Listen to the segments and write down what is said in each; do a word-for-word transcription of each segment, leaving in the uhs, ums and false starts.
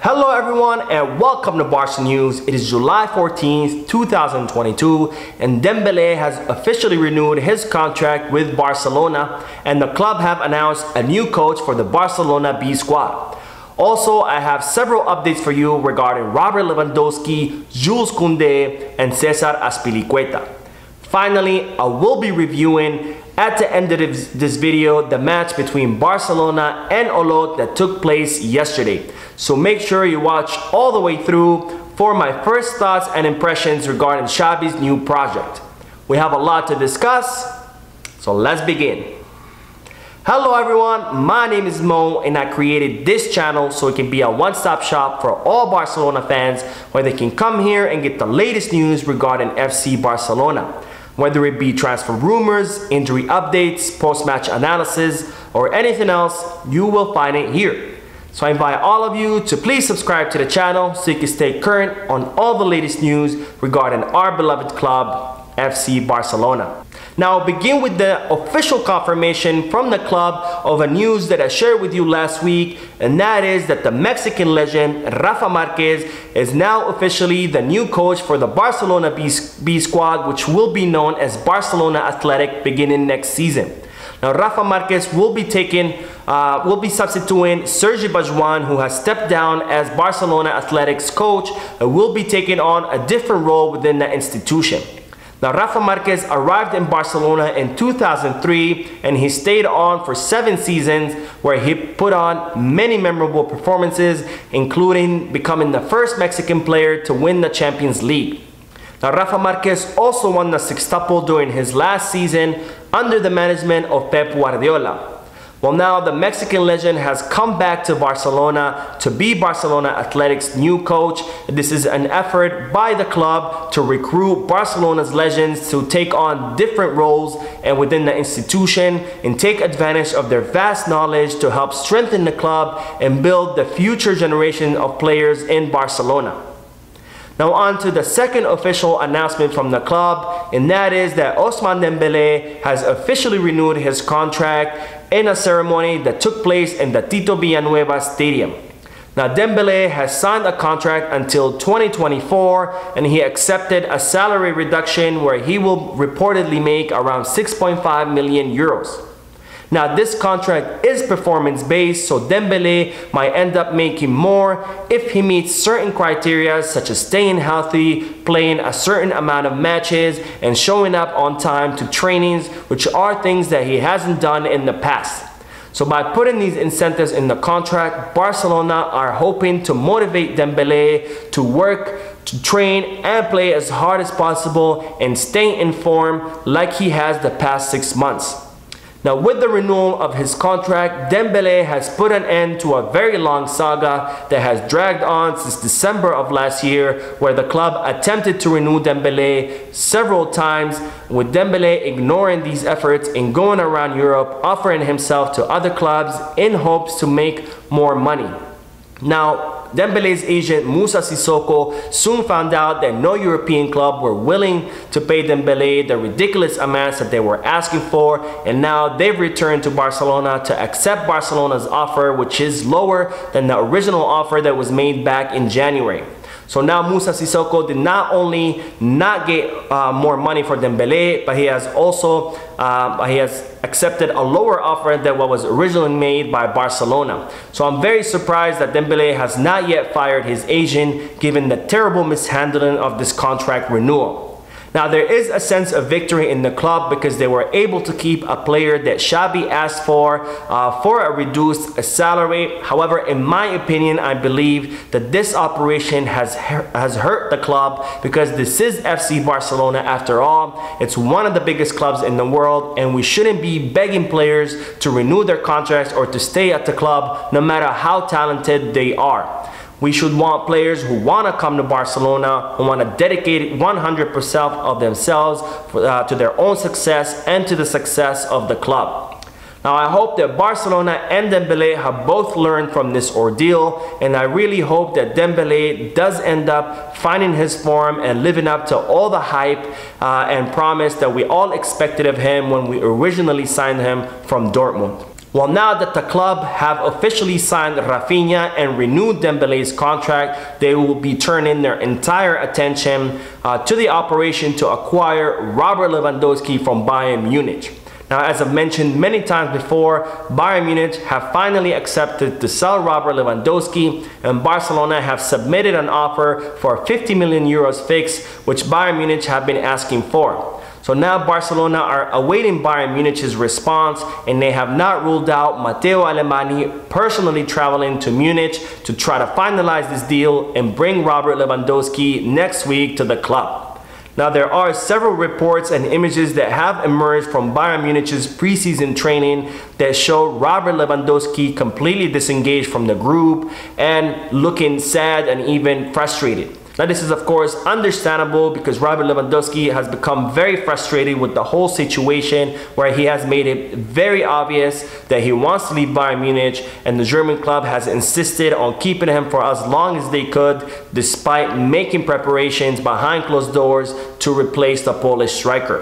Hello everyone and welcome to Barca News. It is July fourteenth, two thousand twenty-two and Dembélé has officially renewed his contract with Barcelona and the club have announced a new coach for the Barcelona B squad. Also, I have several updates for you regarding Robert Lewandowski, Jules Koundé and Cesar Azpilicueta. Finally, I will be reviewing at the end of this video the match between Barcelona and Olot that took place yesterday. So make sure you watch all the way through for my first thoughts and impressions regarding Xavi's new project. We have a lot to discuss, so let's begin. Hello everyone, my name is Mo and I created this channel so it can be a one-stop shop for all Barcelona fans where they can come here and get the latest news regarding F C Barcelona. Whether it be transfer rumors, injury updates, post-match analysis, or anything else, you will find it here. So I invite all of you to please subscribe to the channel so you can stay current on all the latest news regarding our beloved club, F C Barcelona. Now I'll begin with the official confirmation from the club of a news that I shared with you last week, and that is that the Mexican legend Rafa Marquez is now officially the new coach for the Barcelona B, B squad, which will be known as Barcelona Atletic beginning next season. Now Rafa Marquez will be taking, uh, will be substituting Sergio Busquets, who has stepped down as Barcelona Atletic's coach and will be taking on a different role within the institution. Now, Rafa Marquez arrived in Barcelona in two thousand three and he stayed on for seven seasons where he put on many memorable performances, including becoming the first Mexican player to win the Champions League. Now, Rafa Marquez also won the sextuple during his last season under the management of Pep Guardiola. Well, now the Mexican legend has come back to Barcelona to be Barcelona Athletic's new coach. This is an effort by the club to recruit Barcelona's legends to take on different roles and within the institution and take advantage of their vast knowledge to help strengthen the club and build the future generation of players in Barcelona. Now on to the second official announcement from the club, and that is that Ousmane Dembélé has officially renewed his contract in a ceremony that took place in the Tito Villanueva Stadium. Now Dembélé has signed a contract until twenty twenty-four and he accepted a salary reduction where he will reportedly make around six point five million euros. Now this contract is performance based, so Dembélé might end up making more if he meets certain criteria such as staying healthy, playing a certain amount of matches and showing up on time to trainings, which are things that he hasn't done in the past. So by putting these incentives in the contract, Barcelona are hoping to motivate Dembélé to work, to train and play as hard as possible and stay in form like he has the past six months. Now with the renewal of his contract, Dembélé has put an end to a very long saga that has dragged on since December of last year, where the club attempted to renew Dembélé several times, with Dembélé ignoring these efforts and going around Europe offering himself to other clubs in hopes to make more money. Now Dembélé's agent Moussa Sissoko soon found out that no European club were willing to pay Dembélé the ridiculous amounts that they were asking for, and now they've returned to Barcelona to accept Barcelona's offer, which is lower than the original offer that was made back in January. So now Moussa Sissoko did not only not get uh, more money for Dembélé, but he has also uh, he has accepted a lower offer than what was originally made by Barcelona. So I'm very surprised that Dembélé has not yet fired his agent, given the terrible mishandling of this contract renewal. Now there is a sense of victory in the club because they were able to keep a player that Xavi asked for uh, for a reduced salary. However, in my opinion, I believe that this operation has, has hurt the club because this is F C Barcelona after all. It's one of the biggest clubs in the world and we shouldn't be begging players to renew their contracts or to stay at the club no matter how talented they are. We should want players who want to come to Barcelona, who want to dedicate one hundred percent of themselves uh, to their own success and to the success of the club. Now I hope that Barcelona and Dembélé have both learned from this ordeal, and I really hope that Dembélé does end up finding his form and living up to all the hype uh, and promise that we all expected of him when we originally signed him from Dortmund. Well, now that the club have officially signed Rafinha and renewed Dembele's contract, they will be turning their entire attention uh, to the operation to acquire Robert Lewandowski from Bayern Munich. Now, as I've mentioned many times before, Bayern Munich have finally accepted to sell Robert Lewandowski, and Barcelona have submitted an offer for fifty million euros fixed, which Bayern Munich have been asking for. So now Barcelona are awaiting Bayern Munich's response, and they have not ruled out Mateo Alemany personally traveling to Munich to try to finalize this deal and bring Robert Lewandowski next week to the club. Now, there are several reports and images that have emerged from Bayern Munich's preseason training that show Robert Lewandowski completely disengaged from the group and looking sad and even frustrated. Now, this is of course understandable because Robert Lewandowski has become very frustrated with the whole situation, where he has made it very obvious that he wants to leave Bayern Munich, and the German club has insisted on keeping him for as long as they could, despite making preparations behind closed doors to replace the Polish striker.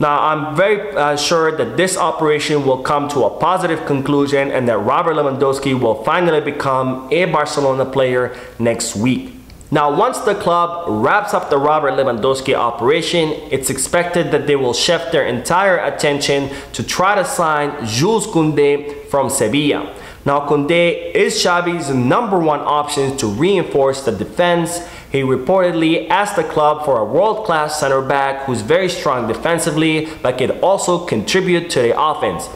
Now, I'm very uh, sure that this operation will come to a positive conclusion and that Robert Lewandowski will finally become a Barcelona player next week. Now, once the club wraps up the Robert Lewandowski operation, it's expected that they will shift their entire attention to try to sign Jules Koundé from Sevilla. Now, Koundé is Xavi's number one option to reinforce the defense. He reportedly asked the club for a world-class center back who's very strong defensively but can also contribute to the offense.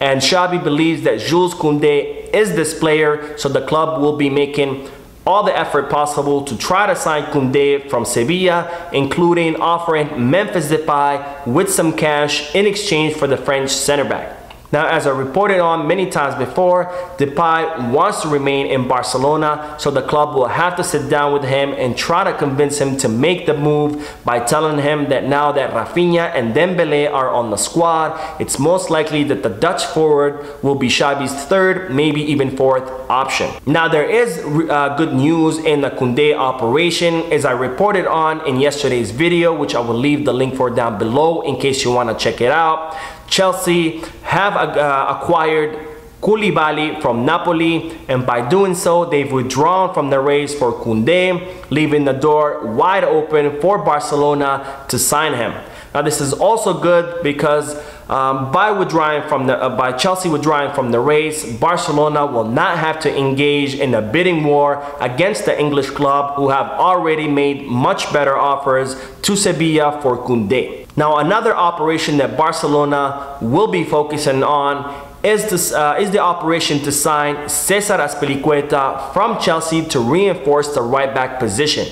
And Xavi believes that Jules Koundé is this player, so the club will be making all the effort possible to try to sign Koundé from Sevilla, including offering Memphis Depay with some cash in exchange for the French center back. Now, as I reported on many times before, Depay wants to remain in Barcelona, so the club will have to sit down with him and try to convince him to make the move by telling him that now that Rafinha and Dembélé are on the squad, it's most likely that the Dutch forward will be Xavi's third, maybe even fourth option. Now, there is uh, good news in the Koundé operation, as I reported on in yesterday's video, which I will leave the link for down below in case you want to check it out. Chelsea have uh, acquired Koulibaly from Napoli, and by doing so, they've withdrawn from the race for Koundé, leaving the door wide open for Barcelona to sign him. Now, this is also good because um, by withdrawing from the uh, by Chelsea withdrawing from the race, Barcelona will not have to engage in a bidding war against the English club, who have already made much better offers to Sevilla for Koundé. Now, another operation that Barcelona will be focusing on is, this, uh, is the operation to sign Cesar Azpilicueta from Chelsea to reinforce the right-back position.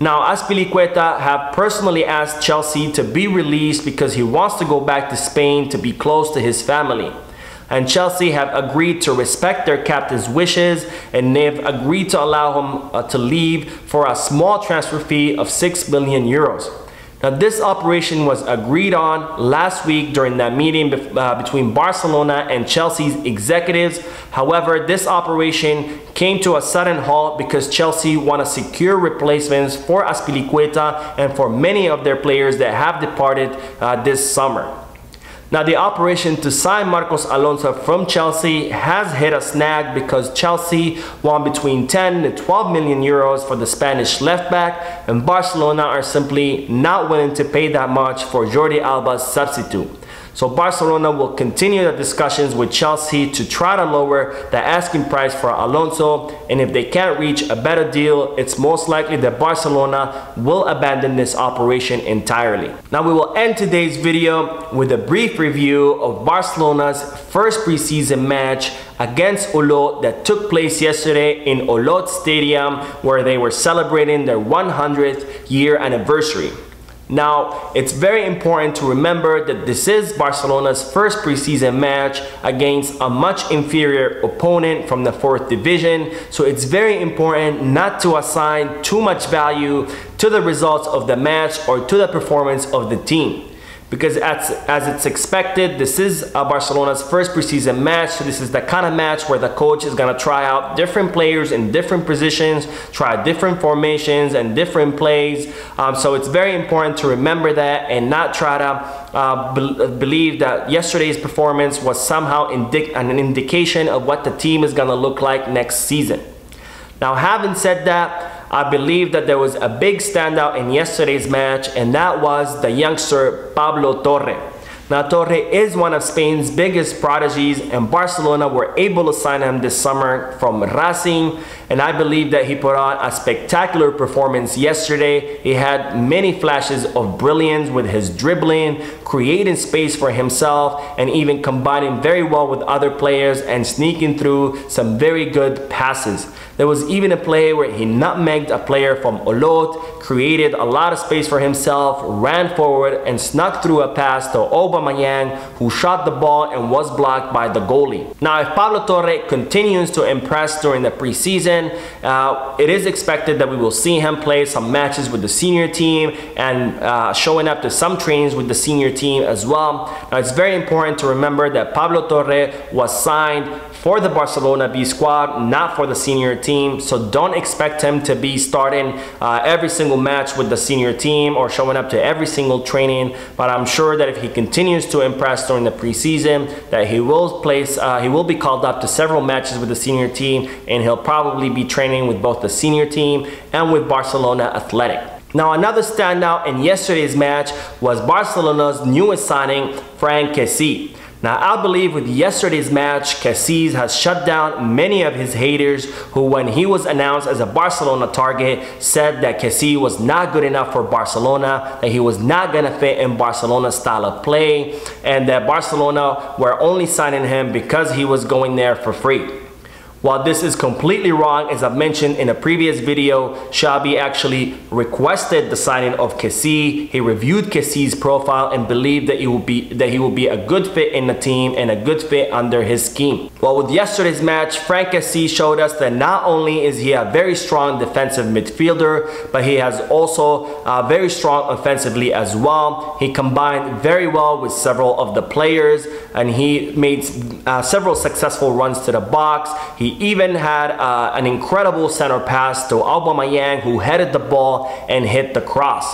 Now, Azpilicueta have personally asked Chelsea to be released because he wants to go back to Spain to be close to his family. And Chelsea have agreed to respect their captain's wishes, and they've agreed to allow him uh, to leave for a small transfer fee of six million euros. Now, this operation was agreed on last week during that meeting be uh, between Barcelona and Chelsea's executives. However, this operation came to a sudden halt because Chelsea want to secure replacements for Azpilicueta and for many of their players that have departed uh, this summer. Now, the operation to sign Marcos Alonso from Chelsea has hit a snag because Chelsea won between ten to twelve million euros for the Spanish left back, and Barcelona are simply not willing to pay that much for Jordi Alba's substitute. So Barcelona will continue the discussions with Chelsea to try to lower the asking price for Alonso, and if they can't reach a better deal, it's most likely that Barcelona will abandon this operation entirely. Now, we will end today's video with a brief review of Barcelona's first preseason match against Olot that took place yesterday in Olot Stadium, where they were celebrating their one hundredth year anniversary. Now, it's very important to remember that this is Barcelona's first preseason match against a much inferior opponent from the fourth division, so it's very important not to assign too much value to the results of the match or to the performance of the team, because as, as it's expected, this is uh, Barcelona's first preseason match. So this is the kind of match where the coach is going to try out different players in different positions, try different formations and different plays. Um, so it's very important to remember that and not try to uh, be believe that yesterday's performance was somehow indic an indication of what the team is going to look like next season. Now, having said that, I believe that there was a big standout in yesterday's match, and that was the youngster Pablo Torre. Now, Torre is one of Spain's biggest prodigies, and Barcelona were able to sign him this summer from Racing, and I believe that he put on a spectacular performance yesterday. He had many flashes of brilliance with his dribbling, creating space for himself, and even combining very well with other players and sneaking through some very good passes. There was even a play where he nutmegged a player from Olot, created a lot of space for himself, ran forward and snuck through a pass to Aubameyang, who shot the ball and was blocked by the goalie. Now, if Pablo Torre continues to impress during the preseason, uh, it is expected that we will see him play some matches with the senior team and uh, showing up to some trainings with the senior team as well. Now, it's very important to remember that Pablo Torre was signed for the Barcelona B squad, not for the senior team, so don't expect him to be starting uh, every single match with the senior team or showing up to every single training, but I'm sure that if he continues to impress during the preseason, that he will place uh, he will be called up to several matches with the senior team, and he'll probably be training with both the senior team and with Barcelona Athletic. Now, another standout in yesterday's match was Barcelona's newest signing, Franck Kessié. Now, I believe with yesterday's match, Kessié has shut down many of his haters who, when he was announced as a Barcelona target, said that Kessié was not good enough for Barcelona, that he was not going to fit in Barcelona's style of play, and that Barcelona were only signing him because he was going there for free. While this is completely wrong, as I've mentioned in a previous video, Xavi actually requested the signing of Kessié. He reviewed Kessié's profile and believed that he would be that he would be a good fit in the team and a good fit under his scheme. Well, with yesterday's match, Franck Kessié showed us that not only is he a very strong defensive midfielder, but he has also uh, very strong offensively as well. He combined very well with several of the players, and he made uh, several successful runs to the box. He He even had uh, an incredible center pass to Aubameyang, who headed the ball and hit the cross.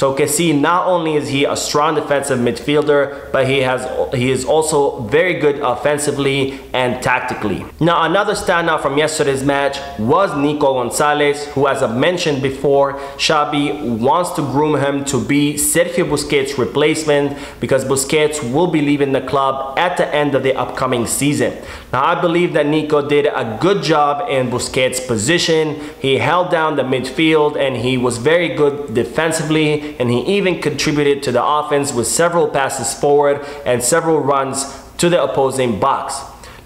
So Kessié, not only is he a strong defensive midfielder, but he has he is also very good offensively and tactically. Now, another standout from yesterday's match was Nico Gonzalez, who, as I've mentioned before, Xavi wants to groom him to be Sergio Busquets' replacement, because Busquets will be leaving the club at the end of the upcoming season. Now, I believe that Nico did a good job in Busquets' position. He held down the midfield and he was very good defensively, and he even contributed to the offense with several passes forward and several runs to the opposing box.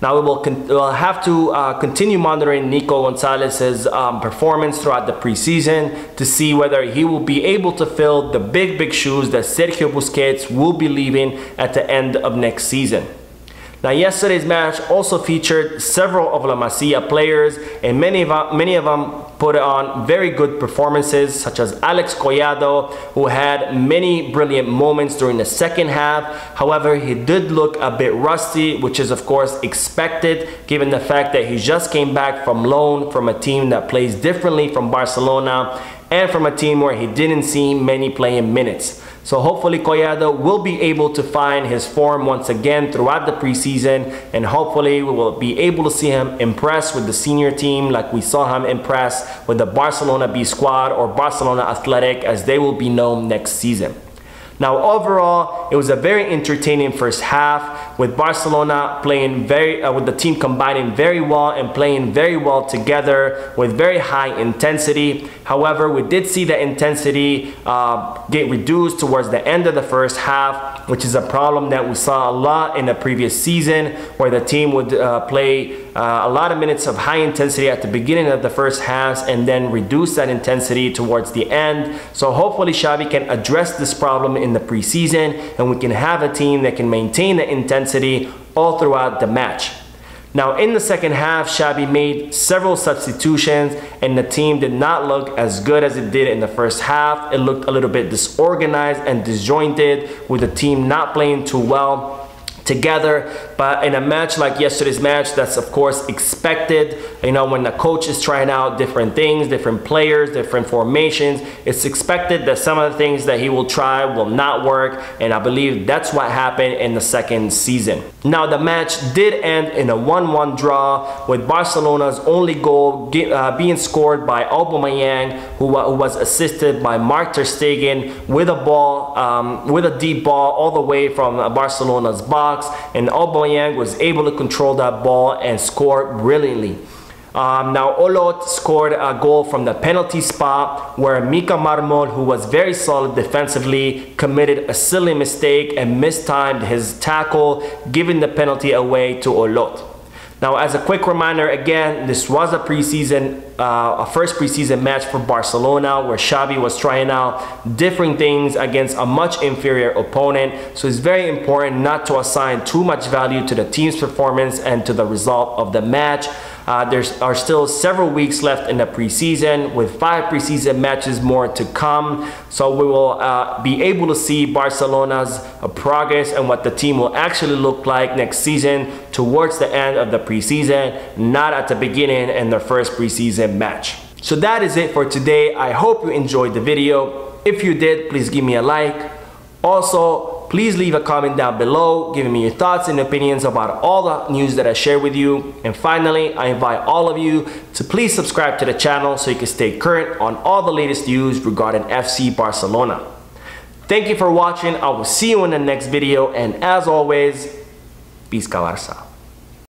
Now, we will con we'll have to uh, continue monitoring Nico Gonzalez's um, performance throughout the preseason to see whether he will be able to fill the big, big shoes that Sergio Busquets will be leaving at the end of next season. Now, yesterday's match also featured several of La Masia players, and many of, many of them put on very good performances, such as Alex Collado, who had many brilliant moments during the second half. However, he did look a bit rusty, which is of course expected given the fact that he just came back from loan from a team that plays differently from Barcelona, and from a team where he didn't see many playing minutes. So hopefully Collado will be able to find his form once again throughout the preseason, and hopefully we will be able to see him impress with the senior team like we saw him impress with the Barcelona B squad or Barcelona Athletic, as they will be known next season. Now, overall, it was a very entertaining first half, with Barcelona playing very, uh, with the team combining very well and playing very well together with very high intensity. However, we did see the intensity uh, get reduced towards the end of the first half, which is a problem that we saw a lot in the previous season, where the team would uh, play Uh, a lot of minutes of high intensity at the beginning of the first halves and then reduce that intensity towards the end. So hopefully Xavi can address this problem in the preseason, and we can have a team that can maintain the intensity all throughout the match. Now in the second half, Xabi made several substitutions and the team did not look as good as it did in the first half. It looked a little bit disorganized and disjointed, with the team not playing too well together. But in a match like yesterday's match, that's of course expected. You know, when the coach is trying out different things, different players, different formations, it's expected that some of the things that he will try will not work, and I believe that's what happened in the second season. Now the match did end in a one one draw, with Barcelona's only goal get, uh, being scored by Aubameyang, who, uh, who was assisted by Mark Ter Stegen with a ball, um, with a deep ball all the way from uh, Barcelona's box. And Aubameyang was able to control that ball and score brilliantly. Um, now Olot scored a goal from the penalty spot, where Mika Marmol, who was very solid defensively, committed a silly mistake and mistimed his tackle, giving the penalty away to Olot. Now, as a quick reminder, again, this was a preseason, uh, a first preseason match for Barcelona, where Xavi was trying out different things against a much inferior opponent. So it's very important not to assign too much value to the team's performance and to the result of the match. Uh, there are still several weeks left in the preseason, with five preseason matches more to come. So we will uh, be able to see Barcelona's uh, progress and what the team will actually look like next season towards the end of the preseason, not at the beginning in their first preseason match. So that is it for today. I hope you enjoyed the video. If you did, please give me a like. Also, please leave a comment down below giving me your thoughts and opinions about all the news that I share with you. And finally, I invite all of you to please subscribe to the channel so you can stay current on all the latest news regarding F C Barcelona. Thank you for watching. I will see you in the next video, and as always, Visca Barça.